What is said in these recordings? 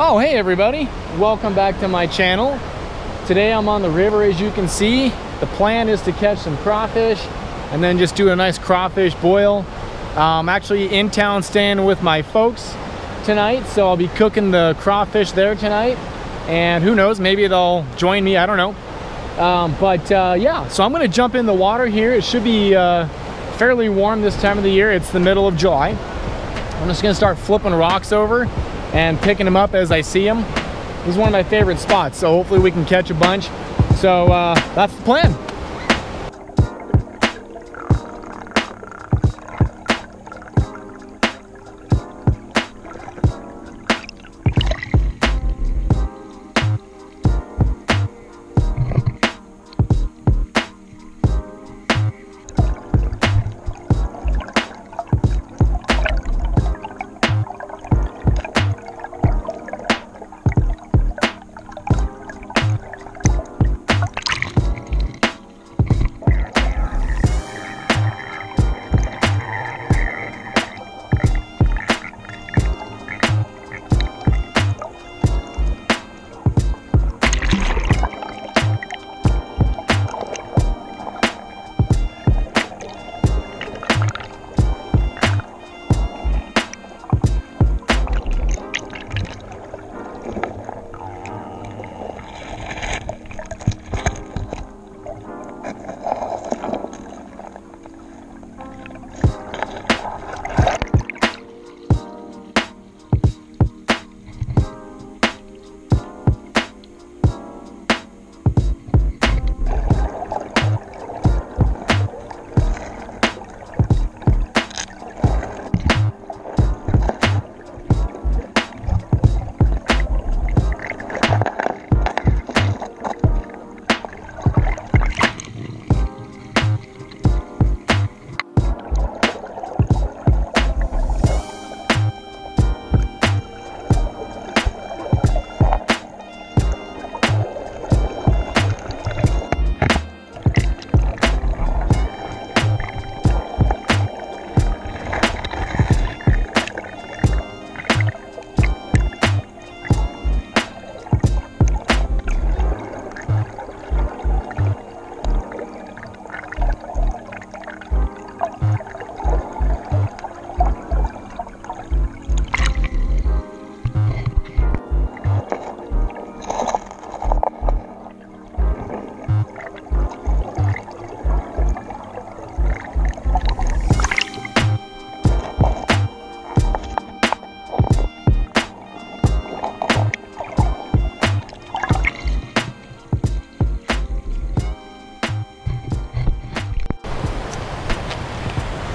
Oh, hey everybody, welcome back to my channel. Today I'm on the river, as you can see. The plan is to catch some crawfish and then just do a nice crawfish boil. I'm actually in town staying with my folks tonight, so I'll be cooking the crawfish there tonight, and who knows, maybe they'll join me, I don't know. Yeah, so I'm gonna jump in the water here. It should be fairly warm this time of the year. It's the middle of July. I'm just gonna start flipping rocks over and picking them up as I see them. This is one of my favorite spots, so hopefully we can catch a bunch. So that's the plan.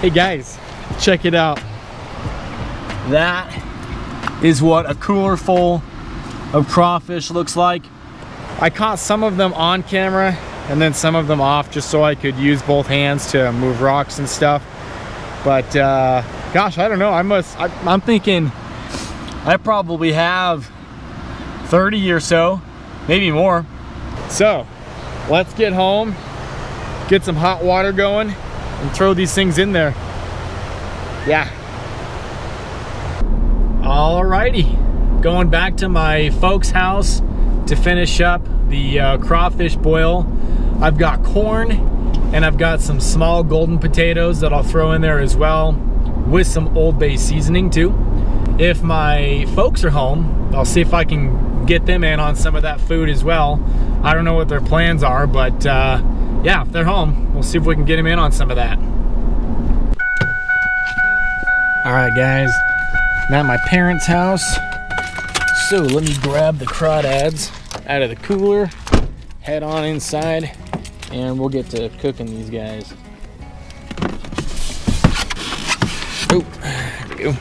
Hey guys, check it out. That is what a cooler full of crawfish looks like. I caught some of them on camera and then some of them off, just so I could use both hands to move rocks and stuff. But gosh, I don't know, I'm thinking I probably have 30 or so, maybe more. So let's get home, get some hot water going, and throw these things in there. Yeah. Alrighty, going back to my folks' house to finish up the crawfish boil. I've got corn and I've got some small golden potatoes that I'll throw in there as well, with some Old Bay seasoning too. If my folks are home, I'll see if I can get them in on some of that food as well. I don't know what their plans are, but yeah, if they're home, we'll see if we can get them in on some of that. All right, guys, I'm at my parents' house. So let me grab the crawdads out of the cooler, head on inside, and we'll get to cooking these guys. Oh, there we go.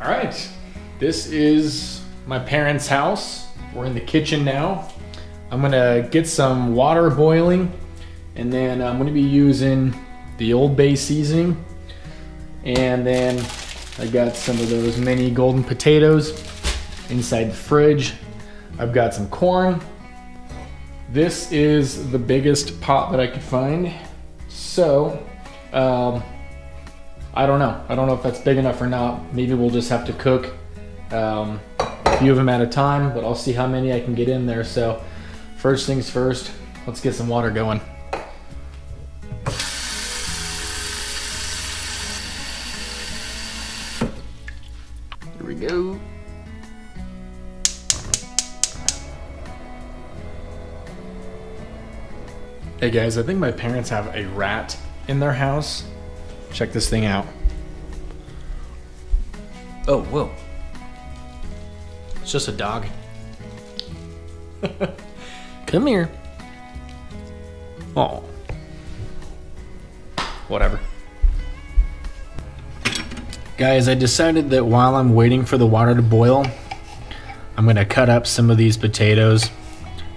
All right, this is my parents' house. We're in the kitchen now. I'm gonna get some water boiling, and then I'm gonna be using the Old Bay seasoning, and then I got some of those mini golden potatoes inside the fridge. I've got some corn. This is the biggest pot that I could find, so I don't know. I don't know if that's big enough or not. Maybe we'll just have to cook a few of them at a time, but I'll see how many I can get in there. So first things first, let's get some water going. Here we go. Hey guys, I think my parents have a rat in their house. Check this thing out. Oh, whoa. It's just a dog. Come here. Oh. Whatever. Guys, I decided that while I'm waiting for the water to boil, I'm gonna cut up some of these potatoes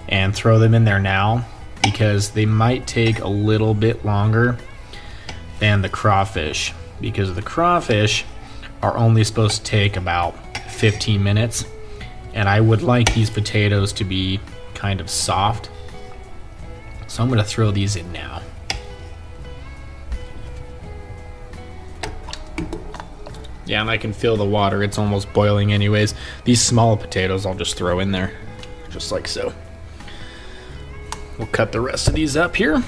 and throw them in there now because they might take a little bit longer than the crawfish, because the crawfish are only supposed to take about 15 minutes, and I would like these potatoes to be kind of soft. So I'm gonna throw these in now. Yeah, and I can feel the water, it's almost boiling anyways. These small potatoes I'll just throw in there, just like so. We'll cut the rest of these up here.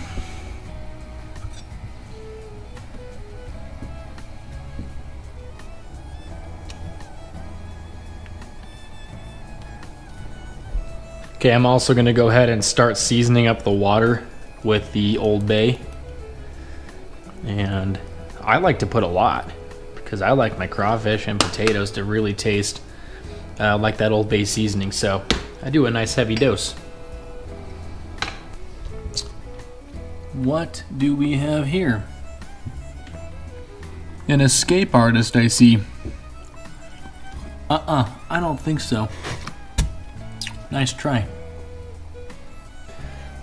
Okay, I'm also gonna go ahead and start seasoning up the water with the Old Bay. And I like to put a lot because I like my crawfish and potatoes to really taste like that Old Bay seasoning. So I do a nice heavy dose. What do we have here? An escape artist, I see. I don't think so. Nice try.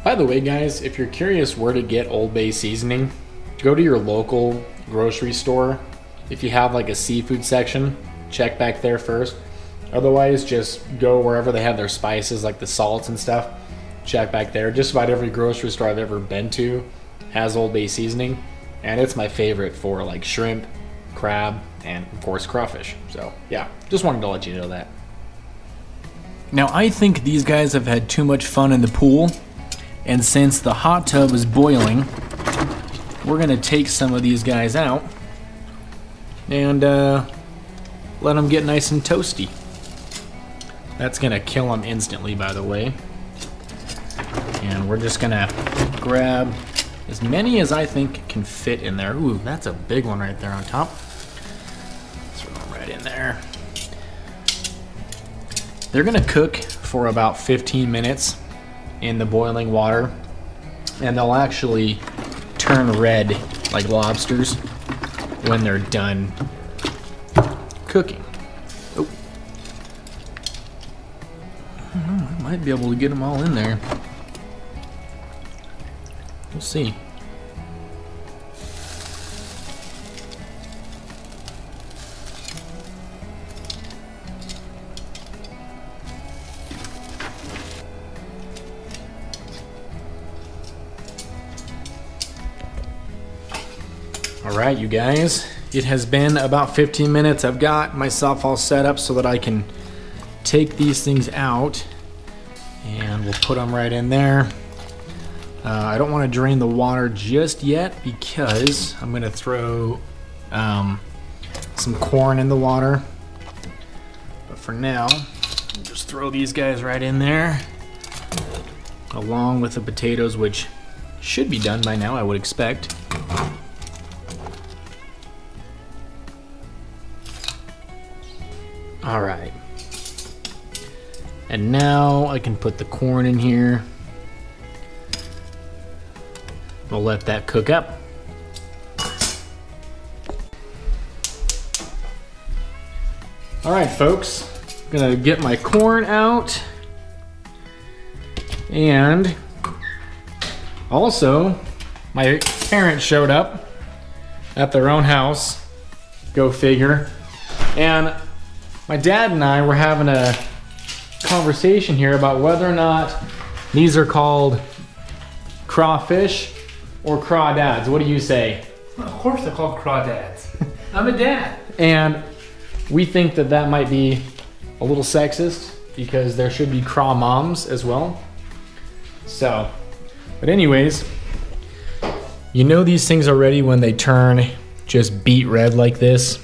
By the way, guys, if you're curious where to get Old Bay seasoning, go to your local grocery store. If you have like a seafood section, check back there first. Otherwise, just go wherever they have their spices, like the salts and stuff, check back there. Just about every grocery store I've ever been to has Old Bay seasoning, and it's my favorite for like shrimp, crab, and of course crawfish. So yeah, just wanted to let you know that. Now I think these guys have had too much fun in the pool, and since the hot tub is boiling, we're gonna take some of these guys out and let them get nice and toasty. That's gonna kill them instantly, by the way. And we're just gonna grab as many as I think can fit in there. Ooh, that's a big one right there on top. Throw them right in there. They're gonna cook for about 15 minutes in the boiling water, and they'll actually turn red like lobsters when they're done cooking. Oh, I don't know, I might be able to get them all in there. We'll see. All right, you guys, it has been about 15 minutes. I've got myself all set up so that I can take these things out, and we'll put them right in there. I don't want to drain the water just yet because I'm going to throw some corn in the water. But for now, I'll just throw these guys right in there along with the potatoes, which should be done by now, I would expect. All right. And now I can put the corn in here. We'll let that cook up. All right, folks, I'm gonna get my corn out. And also, my parents showed up at their own house, go figure. And my dad and I were having a conversation here about whether or not these are called crawfish or crawdads. What do you say? Of course they're called crawdads. I'm a dad. And we think that that might be a little sexist because there should be craw moms as well. So, but anyways, you know these things already when they turn just beet red like this.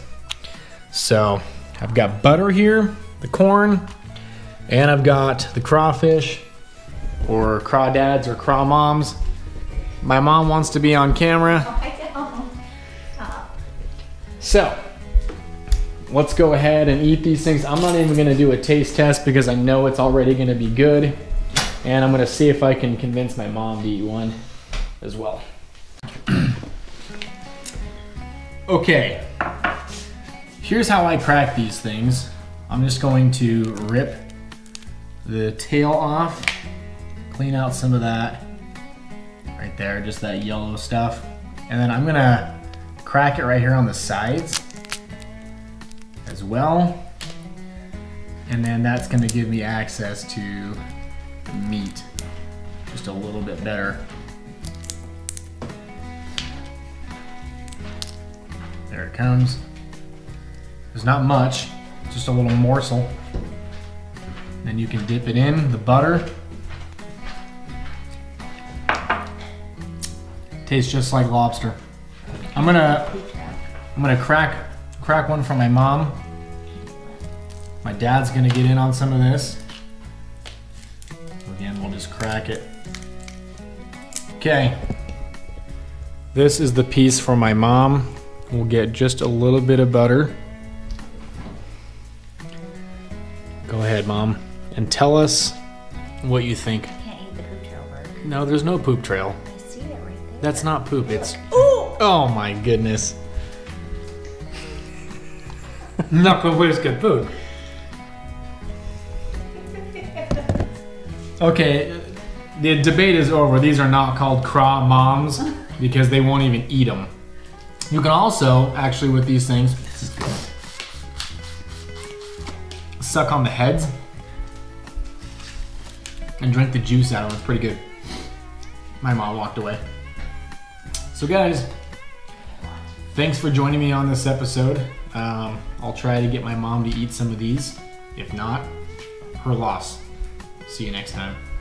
So I've got butter here, the corn, and I've got the crawfish or crawdads or craw moms. My mom wants to be on camera. So let's go ahead and eat these things. I'm not even gonna do a taste test because I know it's already gonna be good. And I'm gonna see if I can convince my mom to eat one as well. Okay, here's how I crack these things. I'm just going to rip the tail off, clean out some of that right there, just that yellow stuff. And then I'm gonna crack it right here on the sides as well. And then that's gonna give me access to the meat just a little bit better. There it comes. There's not much, just a little morsel. Then you can dip it in the butter. Tastes just like lobster. I'm gonna crack one for my mom. My dad's gonna get in on some of this. Again, we'll just crack it. Okay. This is the piece for my mom. We'll get just a little bit of butter. Go ahead, Mom, and tell us what you think. You can't eat the poop trail, Mark. No, there's no poop trail. I see it right there. That's not poop, it's... Ooh! Oh my goodness. Not gonna waste good food. Okay, the debate is over. These are not called craw moms because they won't even eat them. You can also, actually, with these things, suck on the heads and drink the juice out of them. It's pretty good. My mom walked away. So guys, thanks for joining me on this episode. I'll try to get my mom to eat some of these. If not, her loss. See you next time.